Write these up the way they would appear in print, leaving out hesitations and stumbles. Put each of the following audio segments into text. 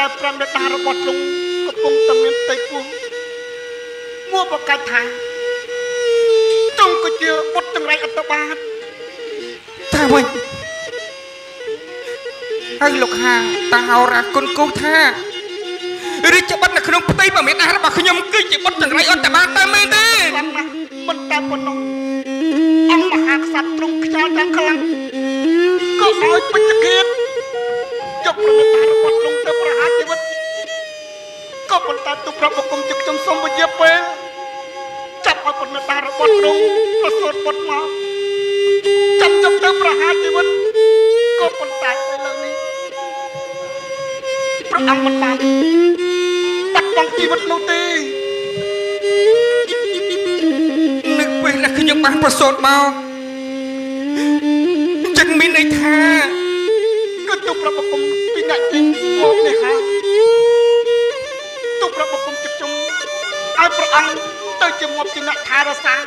แต่ปรำเดตาระบดลงกระปุกตะเมียนไตปูมัวประกาศทางจงก็เจอบดจังไรอัตบาททำไมให้ลูกหาตาเอารักคนกูท่าหรือจะบดนักขนมไตมาเมียนอาหารบักขยมกิจบดจังไรอัตบาทตามไม่ได้บดตาปนองอันมหาศัตรูชาติดังคลังก็ออยปัจจุบันจบประการบทลงแต่ประหารชีวิตก็ปนตาตุพระประกงจึกจำสมบูรณ์เย็บเปงจับเอาปนตาระบทลงประสดบทมาจับแต่ประหารชีวิตก็ปนตาไปเลยนี้พระอังมันมาตัดบังชีวิตลูตีนักขึ้นยังบ้านประสดเมาจังมีในท่าก็ตุประประกงปีนักจริงมองเลยฮะตุประประกงจับจงไอ้ประอังเตยจะมอบปีนักทาราสัง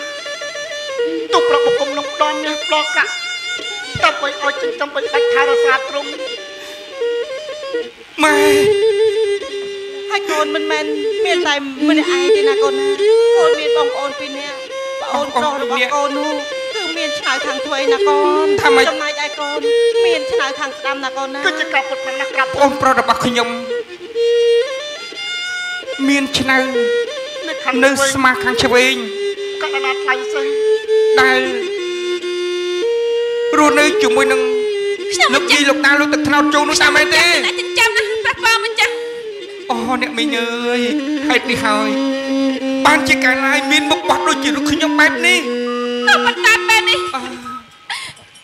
ตุประประกงลงดอนเนี่ยปลอกะตั้งไปเอาจังจำไปตัดทาราสาตรงไม่ให้โกนมันแมนเมียใจมันไอ้ดีนะโกนโกนเมียบองโอนปีเนี่ยโอนโดนหรือว่าโกนูคือเมียนชายทางถวยนะก่อนทำไมใจโกนเมียนชายทางดำนะก่อนนะก็จะกลับไปทางนักกลับโอนประดับขยมเมียนชายนึกสมาคังเชวิงก็นาไทยซึ่งได้รู้นึกจุ่มมือนึงนึกยีหลบตาลูกตะเท่าจูนุตาไม่ได้โอ้เนี่ยไม่เงยให้ดีหอยบ้านจีการลายมีนบกบัดโดยจีรุขึ้นยังแบบนี้ตัวบัดตาแบบนี้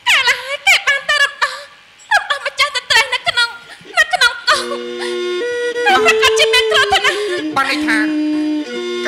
การลายแต่บ้านแต่รับเอามาจ้าแต่แต่นักขนมก็เราประกาศจีเป็นตัวเท่านั้นบ้านไอ้ทางก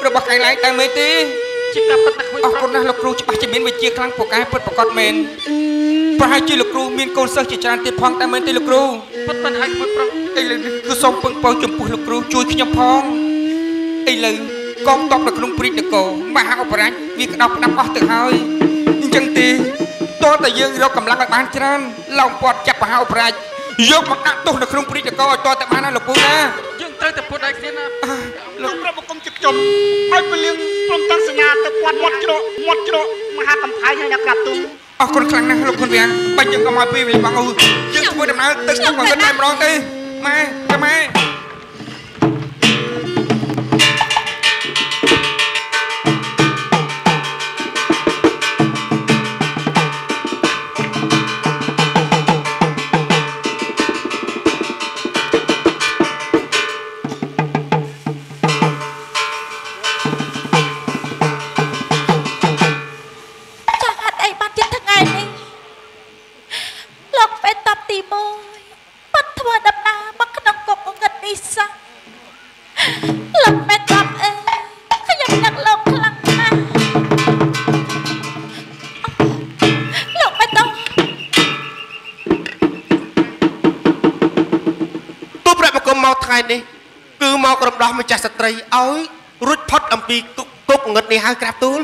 เราบักไก่ไล่แต่เมื่อตีอ๋อคนนั้นลูกครูจะไปจะเมียนไปเจียคลั่งปกไก่เปิดประกอบเมนพระให้จีลูกครูเมียนโกนเสือจีจานติดพองแต่เมื่อตีลูกครูพัดพันให้พัดพันไอ้เลยคือส่งเปิงเป่าจุ่มปูลูกครูช่วยขยำพองไอ้เลยกองตบในกรุงปริตะโกมาหาอุปรัชมีกระดกนับออกตึกเฮยจังตีตัวแต่ยืนเรากำลังไปบ้านฉันเราปอดจับหาอุปรัชยกมาตักตุกในกรุงปริตะโกตัวแต่บ้านนั่นหลบปูนะยืนเตยแต่ปูได้แค่นั้นลูกเราประกงจิกจมไอ้เปลี่ยนกรมตั้งศาสนาแต่ปวดหมดโจมหากำไพให้นักกลับตุ้งออกคนครั้งนั้นลูกคนเวียงไปยังกำไพไปเลยบังเอายืนช่วยดำน้ำตึกตึกเหมือนกันได้ร้องตีไม่ทำไมมันจะสตรีเอารุดพอดอัมพีกุกเงินในห้างกราบตูน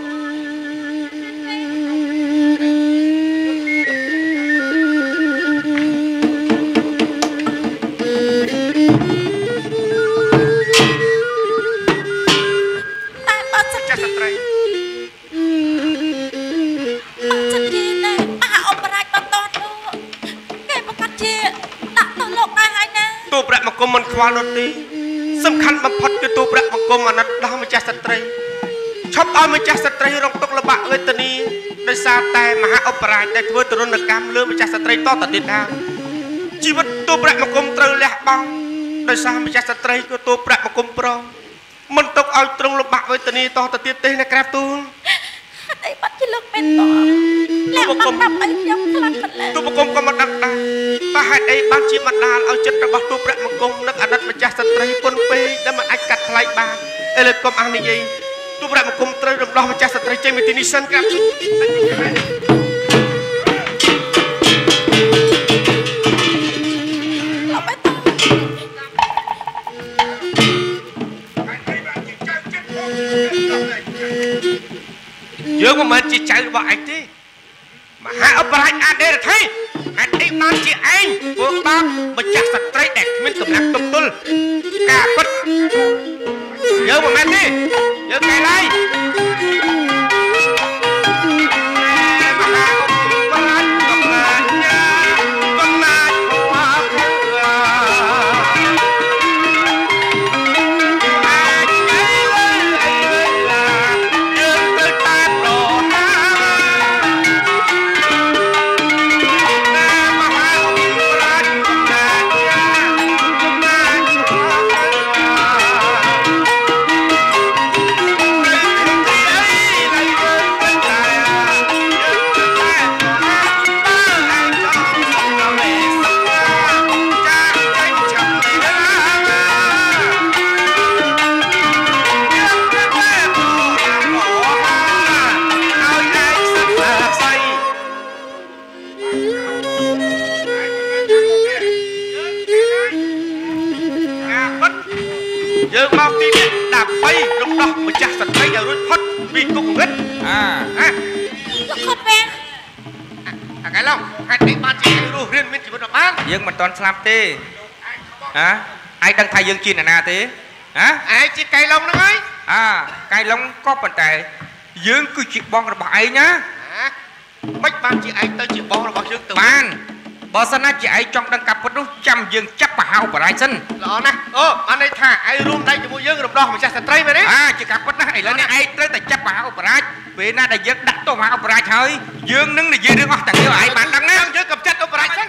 ตัวประมากรมันควาลดดีสำคัญบางพอดคือตัวประมากรมนัดดาวมิจัสตรีชอบเอามิจัสตรีรองตกระบะเวทนีในซาแต่มหาอปรายแต่ช่วยตัวนักกรรมเรื่องมิจัสตรีต่อตัดติดดาวชีวิตตัวประมากรมเตยแหลกบังในซามิจัสตรีก็ตัวประมากรมปรองมันตกเอาตรงระบะเวทนีต่อตัดติดเตยนะครับตูนไอ้บัดที่เลิกเป็นต่อแล้วมันทำไอ้ยังพลังมันเลยตัวประมากรมก็มาดักดาแต่ให้ไอ้บัดชีมันดาเอาจิตระบะตัวประมากรมนักอนัต Thank you. Nếu mà chị cháu bại thì mà hạ ấp lại anh đây là thấy anh đi mang chị anh của bác mà chặt sạch trái đẹp mình cầm nặng cầm tuôn cả quất nhớ mà anh đi nhớ cái này nhưng mà toàn làm tê hả ai đang thay dương chi là thế hả ai chỉ cây lông nó ấy à cây lông có vấn đề dương cứ chuyện bon là bại nhá bách ban chị anh tới chuyện bon là bọn dương tự ban bỏ sân chị ấy trong đang cặp với trăm dương chấp bà hao của đại sinh đó nè anh ấy thả ai luôn tay cho dương đồng đo mà chắc sẽ tây về đấy à chỉ cặp với này là nè ai tới tại chấp bà hao của đại vì na đại dương đặt tô hao của đại thôi dương nứng là gì đứa ngọc thằng như vậy bạn đang ngang dưới cầm chết của đại sinh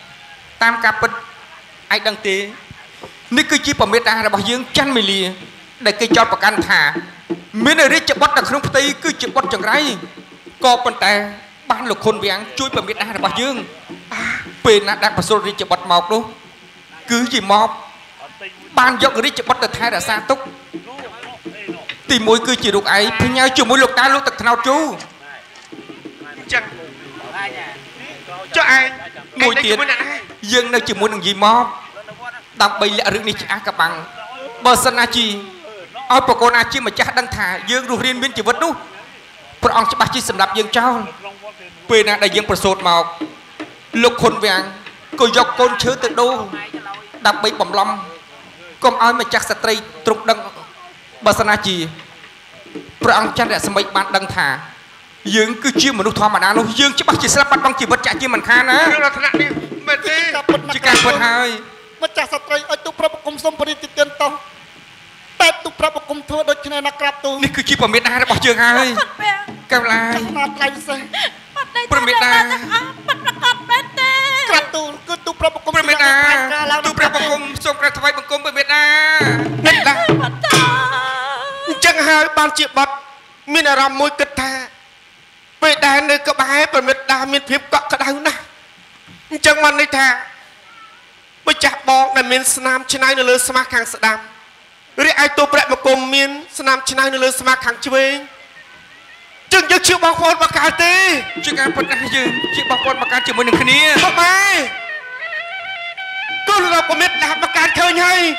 tam cặp anh đang tê Nếu cứ chí bỏng biết ra là bảo dưỡng chăn mì lìa Để cây chót bọc anh thả Mình ở đây chạy bắt đằng không tây cứ chạy bắt chẳng rái Có bọn ta bán lục hôn vẹn chui bỏng biết ra là bảo dưỡng Bên là đang bảo xô đi chạy bắt mọc đó Cứ gì mọc Bán dọc ở đây chạy bắt đợt thai đã xa túc Thì mỗi cứ chỉ đục ấy Thì nhau chủ mỗi lục ta lúc tật nào chú Chẳng Cho ai Mùi tiền Dương đang chỉ muốn đằng gì mọc Đọc bây lẽ rừng này chả cả bằng Bờ sân á chì Ôi bà con á chì mà chả đang thả Dương rùa riêng biến chỉ vật nút Bọn ông chả bác chì xâm lạp dương trao Về nàng đại dương bà sốt mọc Lục hồn vẹn Cô dọc con chớ tự đô Đọc bây bỏng lòng Công ôi mà chả xa trây trục đăng Bờ sân á chì Bọn ông chả đã xâm bạch bạn đang thả Dương cứ chiêu mà nút thoa mà đá nút Dương chả bác chì xâm lạp bắt băng chỉ vật chả chì màn khan á Chỉ càng vật hai Hãy subscribe cho kênh Ghiền Mì Gõ Để không bỏ lỡ Mình ở rộng môi kết thà Vì đá nơi có bái và mệt đá mình phép có cả đáu nà Chẳng mắn này thà Bởi chạp bọc này mình sẵn nàm chân ai nơi lưu sẵn mạc hàng sẵn đàm Rồi ai tố bạc một cồm mình sẵn nàm chân ai nơi lưu sẵn mạc hàng chú bênh Chẳng dừng chịu bọc phôn bạc ái tế Chẳng ai bật ái dừng chịu bọc phôn bạc ái chịu môi nâng khả nia Bọc ai Cô lưu bọc mệt đá bạc ái khơi nhây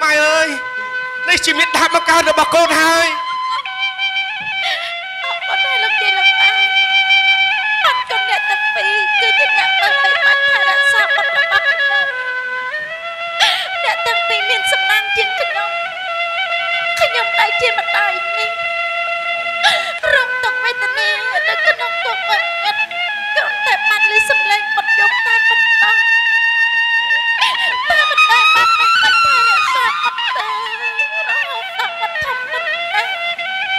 Mai ơi Này chỉ biết đáp bác cao được bà con hai Con hai làm gì làm ai Mắt con đẹp tập phí Cứ nhìn nhạc bằng mấy mắt Thầy đã xa con đã bác nhau Đẹp tập phí miền sầm năng chiến khả nhóm đại chiến mặt đài mình Rông tổng mấy tên này Để khả nhóm tổng vật nhật Còn thầy mặt lưu sầm lên Bật giống tay bật tăng Ba mặt đài bác bác bác thầy đã xa con têก็อ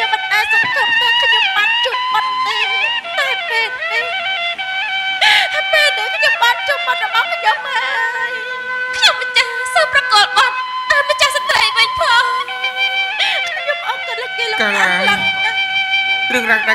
ย่ามันได้สังคมแต่ขยมบ้านจุดมันเด้แต่เป็นเด้ถ้าเป็นเด้ขยมบ้านจุดมันเด้ ប្រកបអនាថ្លៃវិសេសសម្ដេចព្រះរាមឲ្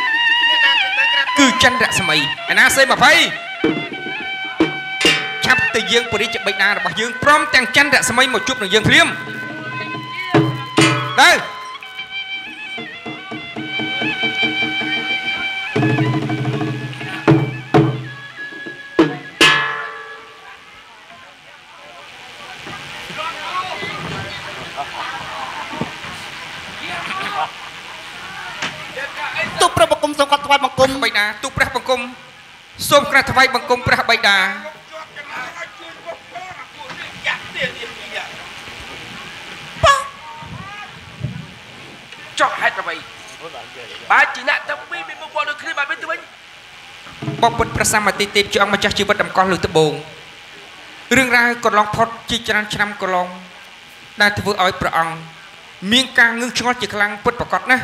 គឺច័ន្ទរស្មីអាណាស្រីមកភ័យឆាប់ទៅយើងបរិជ្ជបិណារបស់យើងព្រមទាំងច័ន្ទរស្មីមកជួបនឹងយើងភ្លាម ទៅตุ๊กพระบกมสงฆ์គាត់ថ្វាយបង្គំសូមក្រាស់ថ្វាយបង្គំព្រះបិតា បបពុតប្រសម្មតិទេជាអង្គម្ចាស់ជីវិតតម្កល់លើត្បូងរឿងរ៉ាវកន្លងផុតជាច្រើនឆ្នាំកន្លងដែលធ្វើឲ្យព្រះអង្គមានការងឹងឆ្ងល់ជាខ្លាំងពិតប្រាកដណាស់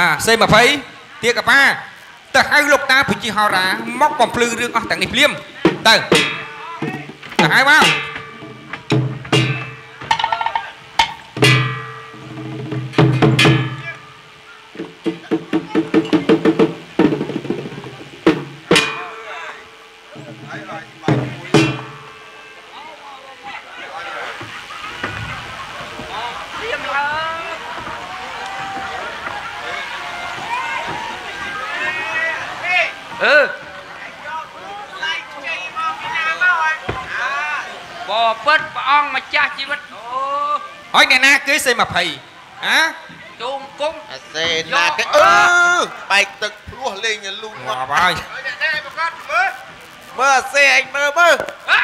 អាសេមកភ័យទាកប៉ាតើឲ្យលោកតាបញ្ជាហោរាមកបំភ្លឺរឿងអស់ទាំងនេះភ្លាមទៅ អើបងពើព្រះអង្គម្ចាស់ជីវិតអូហើយអ្នកណាគេសេមកភ័យហ៎ជូងគុំអសេណាគេអើបាយទឹកភ្លោះលេងលូងមកបាយយកមកព្រាយបិសាញមកពីណានឹងសេមកភ័យហ៎មើលសេអីមើលមើលហ៎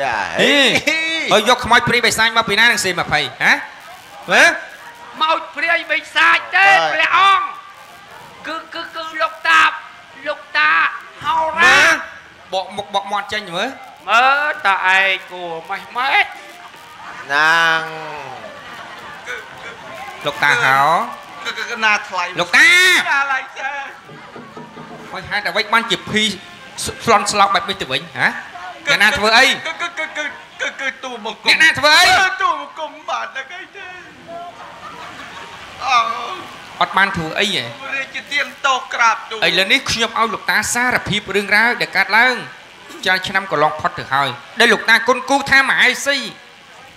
យ៉ាហេអីឲ្យយកខ្មោចព្រាយបិសាញទៅព្រះអង្គ គឺលោកតាបលោកតាហោរ៉ាបកមកមកមកអញ្ចឹងមើលមើតើឯងគួរម៉េចម៉េចណាលោកតាហោរលោកតាមិនហៅតែវិញបានជាភីស្លន់ស្លោកបែបនេះទៅវិញហ៎អ្នកណាធ្វើអីគឺទូមកគុំបានតែគេទេ Ất ban thù ấy vậy. Ấy là nếu khi nhập ao lục ta xa là phim rừng ra để cắt lăng. Cho năm của lòng phát thử hồi. Đây lục ta con cú tha mãi si.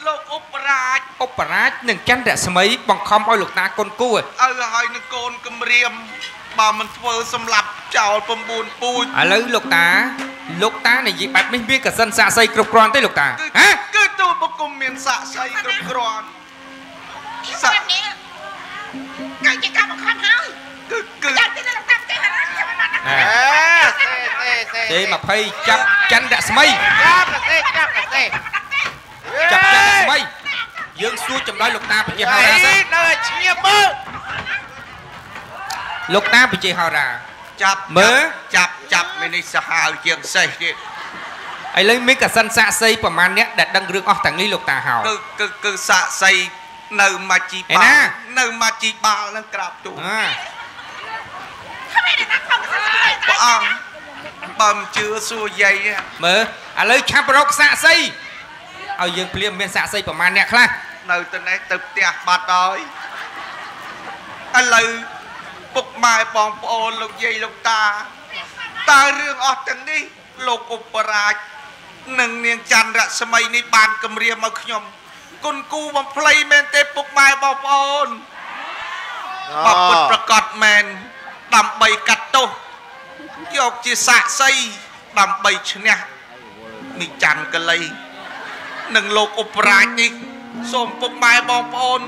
Lộc ốp bà. Ốp bà nhưng chẳng đã xe mây bằng khám ôi lục ta con cú. Ở hơi nâng con cầm riêng. Bà mình thơ xâm lập chào bầm buồn bùi. Ở lấy lục ta. Lục ta này dịp bạch mình biết cả dân xa xây cực con tới lục ta. Cứ tù mà cùng miền xa xây cực con. Cái con nè. Cái gì cả một con hơi. Cái gì là làm cái hả? Nè. Thế mà phê chắp chanh đã xe mây. Chắp chanh đã xe mây. Dương xua chồng đôi lục ta phải chìa hò ra xe. Lục ta phải chìa hò ra. Chắp mình đi xa hào dương xe. Ấy lấy mấy cả dân xa xây và mà nét đã đăng rương ốc thẳng lý lục ta hào. Cứ xa xây. Nơi mà chị bảo là gặp tụi. Bà ông bầm chưa xua dây. Mơ, à lời chạp rốc xạ xây. Ở dương phim bên xạ xây bà mà nẹt là. Nơi tên này tập tiạc bạc đói. À lời bục mai bóng bộ lục dây lục ta. Ta rương ọt tầng đi. Lục ụp bà rạch. Nâng niên chăn ra xe mây ní bàn cầm riêng màu khá nhầm. Con cú bằng play men tế bục mai bọc ôn. Bọc bật bật gọt men. Đàm bày cắt tô. Dọc chì xạ xây. Đàm bày chân nha. Mình chẳng cơ lấy. Nâng lột ụp rạch đi. Xôm bục mai bọc ôn.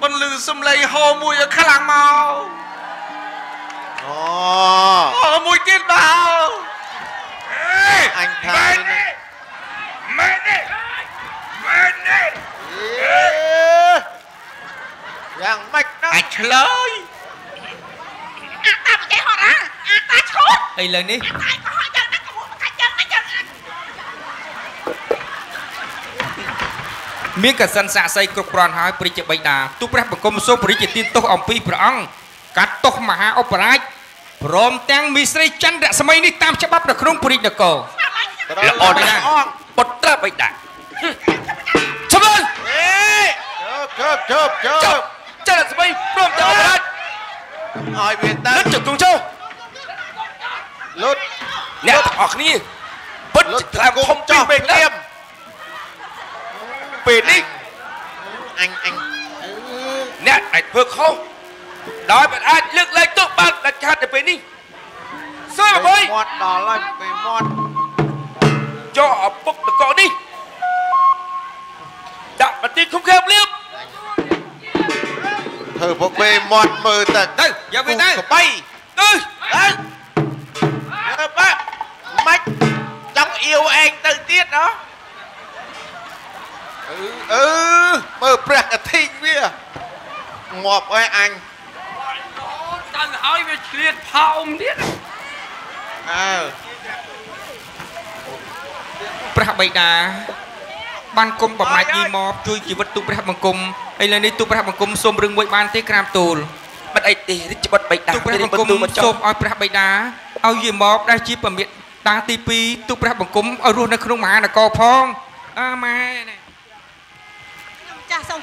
Bần lư xâm lấy hô mùi ở khá làng màu. Hô mùi tiết bào. Anh thay nè. Mẹ nè. Mẹ nè. Giang mạch đó. Ách lời. Ác ta bị cháy hồn á. Ác ta chốt. Ây lời ní. Ác ta có hỏi dân. Ác ta muốn một cái dân. Ác ta dân. Miếng cả dân xa xây cực đoàn hỏi bởi chế bệnh đà. Tụ bác bởi công số bởi chế tin tốt ông phí bởi ông. Cát tốt mà hạ ốc bởi ách. Prom tang mi sri chăn đã xe mây ní tam chế bắp được không bởi chế cổ. Là ổn là bột ra bệnh đà. Chấm ơn. Chớp chắc là xe mây bồm cháu bật. Hỏi Việt Tân. Lút trực cùng châu. Lút. Nè thọc ní. Bất trực làm không cho bền liêm. Bền đi. Anh nè anh vượt không. Đói bật anh lực lấy tụ bật là chát để bền đi. Xôi bà bơi. Bền mọt đó là bền mọt. Cho ở bốc được cỏ đi. Đạp bật tin không khép liêm. Thử bộ bê mọt mơ tận. Đây, giờ về đây. Cụ cổ bay. Đây. Đây. Đó bác. Mách. Trong yêu anh tự tiết đó. Mơ bạc ở thịnh bia. Ngọp ơi anh. Tần hỏi về chuyện phòng tiết. Bạc bệnh à. Ban công bọc mạch đi mọp. Chui chỉ vật tụ bạc bằng công. Hãy lên đi tụ bác bằng cung xôm rừng môi bàn tế kram tù. Bắt ấy tế chứ bắt bạch đá. Tụ bác bằng cung xôm oi bác bạch đá. Ôi dì mọp đá chí bà miệng đá tí pi. Tụ bác bằng cung oi ruột nâng không mà là co phong. Ơ mai này. Chá xong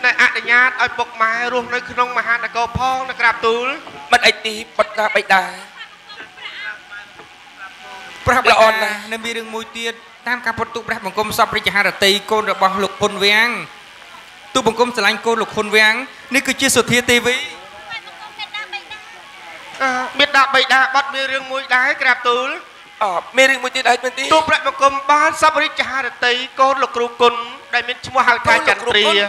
Này ạ đại nhát ơi bốc mai rùa nơi khung nông mà hát là cầu phong là gặp tù. Mất ấy tí bắt ra bạch đa. Bác là ổn là nên bị đường mùi tiết. Tam ca phút tụ bác bằng công sắp rì chả hà tây con rồi bóng lục phôn vẹn. Tụ bằng công sẽ lãnh cô lục hôn với anh. Nếu cứ chia sổ thịa TV. biết đã bày đã bắt mê riêng mũi đá cái từ mê riêng mũi tên đấy bên tí tôi lại một cầm ba sắp đi trả được tí con lục rùa cồn đại miền trung hoa thái chặt tìa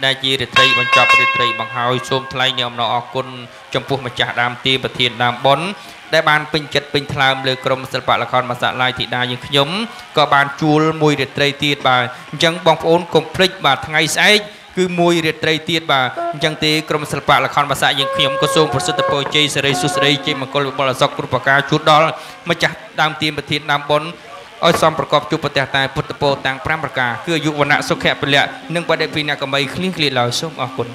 đại diện rực rỡ bằng chập rực rỡ bằng hào xôm thay nhom nọ côn trong phu mà trả đam ti bờ thiền đam bón đại ban pin chật pin tham lừa cầm sập bạc là con mà dạ lai thị đa những nhóm có ban chua mùi rực rỡ tiệt bà chẳng bong phốn complex bà ngày say cứ mùi rực rỡ tiệt bà chẳng ti cầm sập bạc là con mà dạ những nhóm có xôm phật sự tập bồi chơi sợi suy sợi chơi mà con bò là dọc cột bạc cá chút đó mà trả đam ti bờ thiền đam bón ôi xongประกอบจุปเตตายพุทธโปตังพระประกาคืออายุวรรณะสุขแคปเปลี่ยนหนึ่งประเด็นปีนักกรรมัยคลิ้งคลีเหล่าส้มออกคน